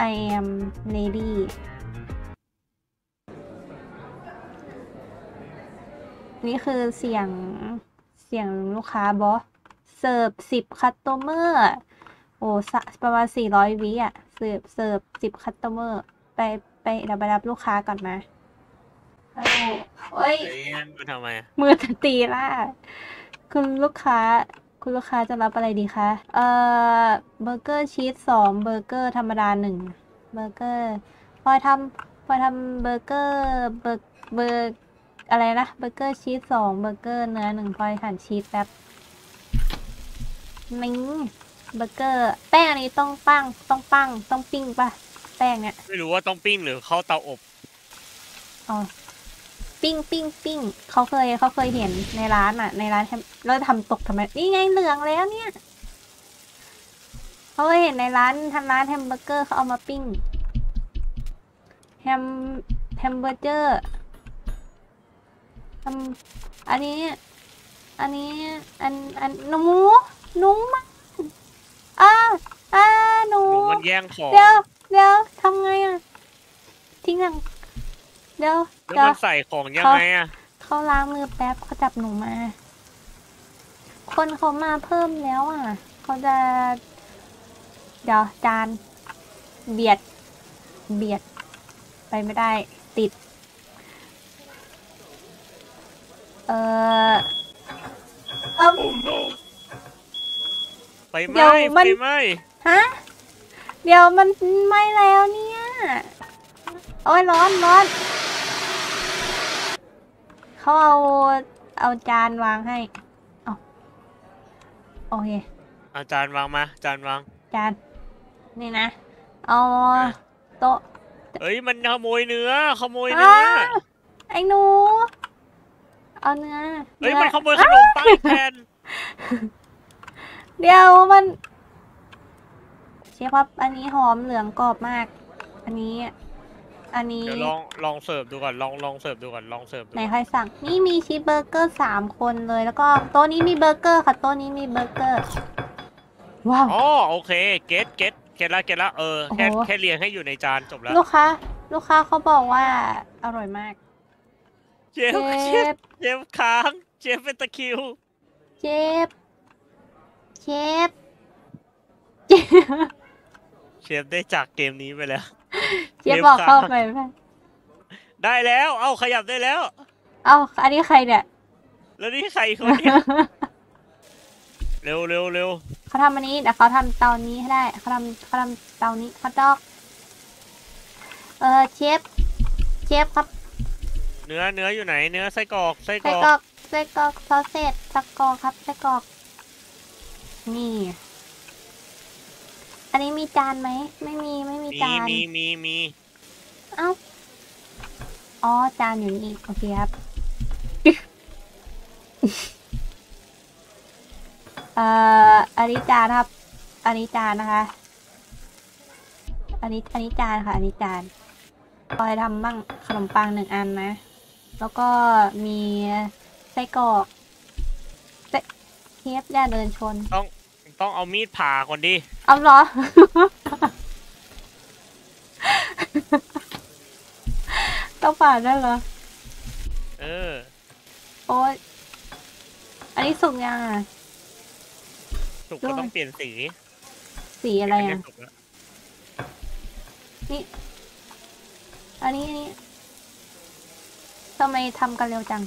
I am lady นี่คือเสียงลูกค้าบอสเสิร์ฟ10 คัสโตเมอร์โอ้ประมาณ400 วิอ่ะเสิร์ฟ10 คัสโตเมอร์ไปเดี๋ยวไปรับลูกค้าก่อนมาโอ้ยมือทำไมมือตีล่ะคุณลูกค้าจะรับอะไรดีคะเบอร์เกอร์ชีส2เบอร์เกอร์ธรรมดา1เบอร์เกอร์พอทำเบอร์เกอร์อะไรนะเบอร์เกอร์ชีส2เบอร์เกอร์เนื้อ1พอยหั่นชีสแบบมิ้งเบอร์เกอร์แป้งอันนี้ต้องปิ้งป่ะแป้งเนี่ยไม่รู้ว่าต้องปิ้งหรือเข้าเตาอบอ๋อปิ้งเขาเคยเห็นในร้านอ่ะในร้านเราทำตกทำไมนี่ไงเหลืองแล้วเนี่ยเขาเห็นในร้านทำร้านแฮมเบอร์เกอร์เขาเอามาปิ้งแฮมเบอร์เกอร์อันนี้หนูมาหนูมันแย่งของเดี๋ยวทำไงอ่ะทิ้งยังเดี๋ยวมันใส่ของยังไงอ่ะเขาล้างมือแป๊บเขาจับหนูมาคนเขามาเพิ่มแล้วอ่ะเขาจะเดี๋ยวจานเบียดไปไม่ได้ติดไปไหมฮะเดี๋ยวมันไหมแล้วเนี่ยโอ้ยร้อนเขาเอาจานวางให้โอเคเอาจานวางมาจานนี่นะเอาโต๊ะเฮ้ยมันขโมยเนื้อไอ้หนูเอาเนื้อเฮ้ยมันขโมยขนมปังแทนเดี๋ยวมันเชฟครับอันนี้หอมเหลืองกรอบมากอันนี้เดี๋ยวลองเสิร์ฟดูก่อนลองเสิร์ฟดูไหนใครสั่งนี่มีชีสเบอร์เกอร์3 คนเลยแล้วก็โต๊ะนี้มีเบอร์เกอร์ค่ะโต๊ะนี้มีเบอร์เกอร์ว้าวอ๋อโอเคเก็ตละแค่เรียงให้อยู่ในจานจบแล้วลูกค้าเขาบอกว่าอร่อยมากเจ็บค้างเจ็บเป็นตะคิวเชฟได้จากเกมนี้ไปแล้วเชฟบอกเข้าไปได้แล้วเอ้าขยับได้แล้วเอ้าอันนี้ใครเนี่ยแล้วนี่ใครคนนี้เร็วเขาทำอันนี้เดี๋ยวเขาทำเตานี้ให้ได้เขาทำเตานี้เขาดอกเชฟครับเนื้ออยู่ไหนเนื้อไส้กรอกซอสเสร็จไส้กรอกนี่อันนี้มีจานไหมไม่มีจานมีเอ้าอ๋อจานอยู่นี่โอเคครับอันนี้จานครับอันนี้จานนะคะอันนี้จานค่ะอันนี้จานคอยทำบ้างขนมปัง1 อันนะแล้วก็มีไส้กรอกเชฟอย่าเดินชนต้องเอามีดผ่าก่อนดิเอาเหรอ ต้องผ่าได้เหรอโอ๊ยอันนี้สุกยังอ่ะสุกก็ต้องเปลี่ยนสีอะไรอ่ะนี่อันนี้ทำไมทำกันเร็วจัง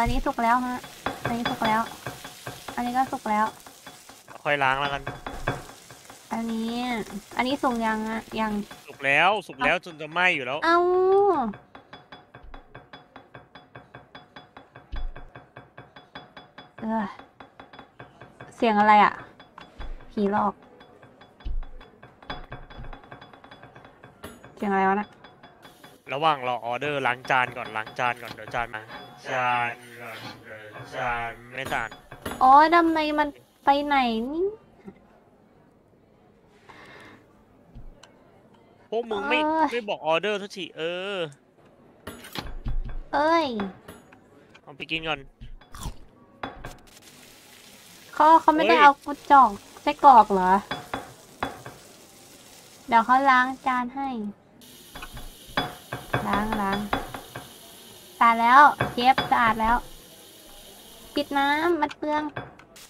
อันนี้สุกแล้วฮะอันนี้สุกแล้วอันนี้ก็สุกแล้วค่อยล้างแล้วกันอันนี้สุกยังอะยังสุกแล้วจนจะไหม้อยู่แล้วเอ้าเสียงอะไรอะผีหลอกเสียงอะไรวะนะระหว่างรอออเดอร์ล้างจานก่อนเดี๋ยวจานมาจานไม่สะอาดอ๋อทำไมมันไปไหนนี่พวกมึงไม่บอกออเดอร์ทุกทีเอาไปกินก่อนเขาไม่ได้เอากระจอกไส้กรอกเหรอ เดี๋ยวเขาล้างจานให้ล้างสะอาดแล้วเชฟสะอาดแล้วปิดน้ำมันเปลือง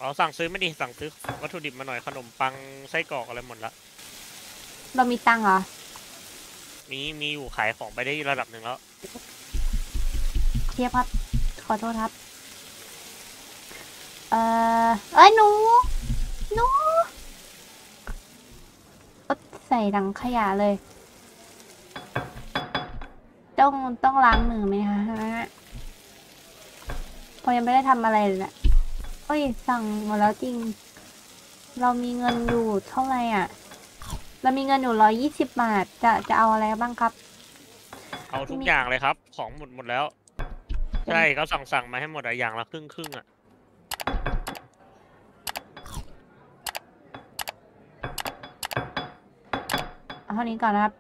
อ๋อสั่งซื้อไม่ดีสั่งซื้อวัตถุดิบมาหน่อยขนมปังไส้กรอกอะไรหมดละเรามีตังค์เหรอมีอยู่ขายของไปได้ระดับหนึ่งแล้วเชฟครับขอโทษครับหนูใส่ถังขยะเลยต้องล้างมือไหมคะพอยังไม่ได้ทำอะไรเลยแหละโอ้ยสั่งหมดแล้วจริงเรามีเงินอยู่เท่าไหร่อ่ะเรามีเงินอยู่120 บาทจะเอาอะไรบ้างครับเอาทุกอย่างเลยครับของหมดแล้วใช่เขาสั่งมาให้หมดอะอย่างละครึ่งอ่ะเท่านี้ก่อนนะครับ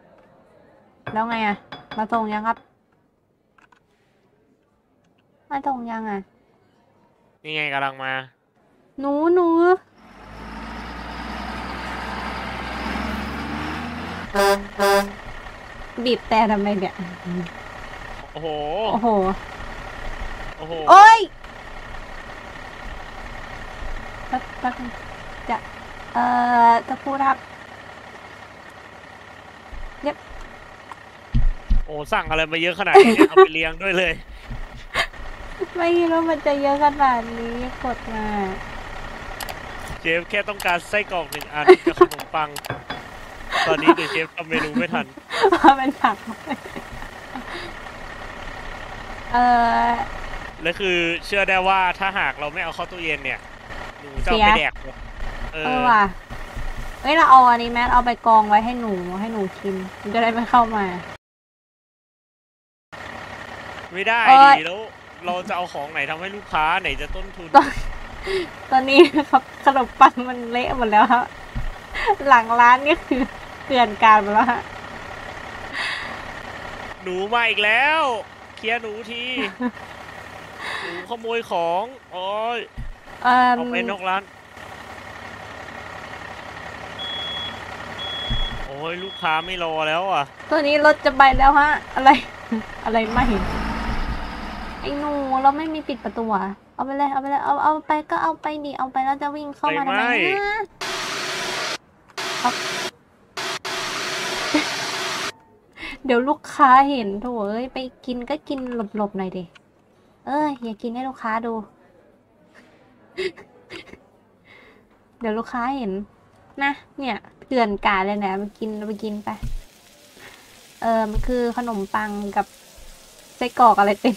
แล้วไงอ่ะมาส่งยังครับมาส่งยังอ่ะนี่ไงกำลังมาหนูบีบแต่ทำไมเนี่ยโอ้โหโอ้ยแป๊บจะจะพูดครับเนี่ยโอ้สั่งอะไรมาเยอะขนาดนี้ เอาไปเลี้ยงด้วยเลยไม่คิดว่ามันจะเยอะขนาดนี้กดมาเชฟแค่ต้องการไส้กรอก1 อันกับขนมปังตอนนี้เดี๋ยวเชฟทำเมนูไม่ทันเป็นผักและคือเชื่อได้ว่าถ้าหากเราไม่เอาเข้าตู้เย็นเนี่ยหนูจะไปแดกหมดว่ะเฮ้ยเราเอาอันนี้แมทเอาไปกองไว้ให้หนูกินจะได้ไม่เข้ามาไม่ได้ดิแล้วเราจะเอาของไหนทำให้ลูกค้าไหนจะต้นทุนตอนนี้ครับขนมปังมันเละหมดแล้วฮะหลังร้านนี่คือเกลื่อนกาลหมดแล้วฮะหนูมาอีกแล้วเคลียร์หนูทีหนูขโมยของโอ้ยเอาไปนอกร้านโอ้ยลูกค้าไม่รอแล้วอ่ะตัวนี้รถจะไปแล้วฮะอะไรไม่ไอ้หนูเราไม่มีปิดประตูอ่ะเอาไปเลยเอาไปก็เอาไปดิเอาไปแล้วจะวิ่งเข้ามาทำไมนะเดี๋ยวลูกค้าเห็นโถ่เอ้ยไปกินก็กินหลบหน่อยดิอย่ากินให้ลูกค้าดูเดี๋ยวลูกค้าเห็นนะเนี่ยเตือนกาเลยนะไปกินไปมันคือขนมปังกับไส้กรอกอะไรเต็ม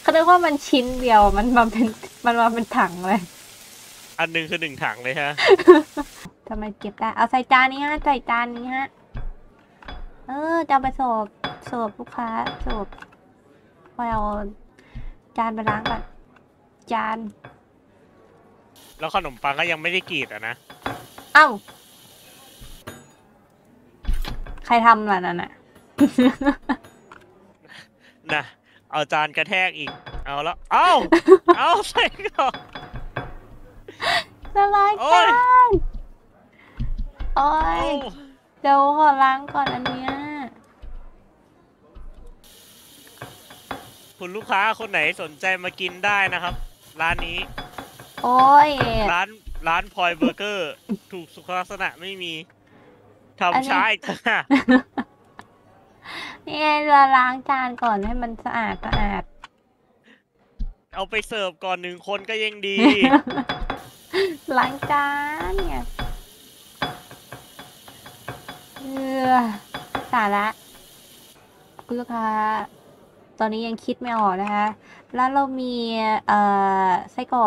เขาเรียกว่ามันชิ้นเดียวมันมาเป็นถังเลยอันนึงคือ1 ถังเลยฮะทำไมเก็บได้เอาใส่จานนี้ฮะจะไปเสิร์ฟลูกค้าเสิร์ฟพอเอาจานไปล้างก่อนจานแล้วขนมปังก็ยังไม่ได้กรีดอ่ะนะเอ้าใครทำล่ะนั่นน่ะ นะเอาจานกระแทกอีกเอาแล้วเอาใส่ก่อนละลายกันโอ้ยเดี๋ยวขอล้างก่อนอันเนี้ยคุณลูกค้าคนไหนสนใจมากินได้นะครับร้านนี้โอ้ยร้านพลอยเบอร์เกอร์ถูกสุขลักษณะไม่มีทำช้าอีกนี่ไงเราล้างจานก่อนให้มันสะอาดเอาไปเสิร์ฟก่อน1 คนก็ยังดีล้างจานเนี่ยสาระคุณลูกค้าตอนนี้ยังคิดไม่ออกนะคะแล้วเรามีไส้กรอ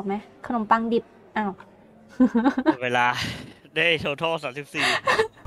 กไหมขนมปังดิบอ้าวเวลาได้โทรโทร34